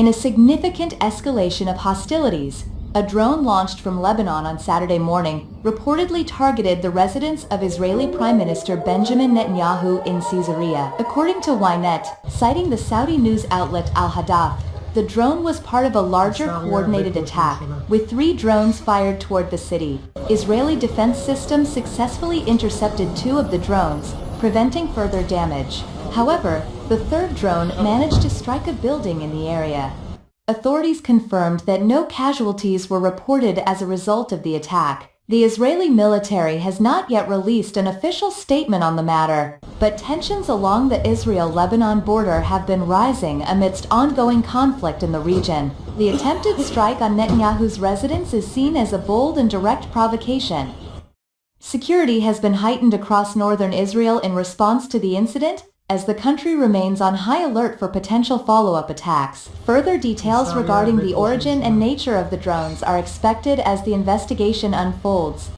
In a significant escalation of hostilities, a drone launched from Lebanon on Saturday morning reportedly targeted the residence of Israeli Prime Minister Benjamin Netanyahu in Caesarea. According to Ynet, citing the Saudi news outlet Al-Hadath, the drone was part of a larger coordinated attack, with 3 drones fired toward the city. Israeli defense systems successfully intercepted 2 of the drones, preventing further damage. However, the 3rd drone managed to strike a building in the area. Authorities confirmed that no casualties were reported as a result of the attack. The Israeli military has not yet released an official statement on the matter, but tensions along the Israel-Lebanon border have been rising amidst ongoing conflict in the region. The attempted strike on Netanyahu's residence is seen as a bold and direct provocation. Security has been heightened across northern Israel in response to the incident, as the country remains on high alert for potential follow-up attacks. Further details regarding the origin and nature of the drones are expected as the investigation unfolds.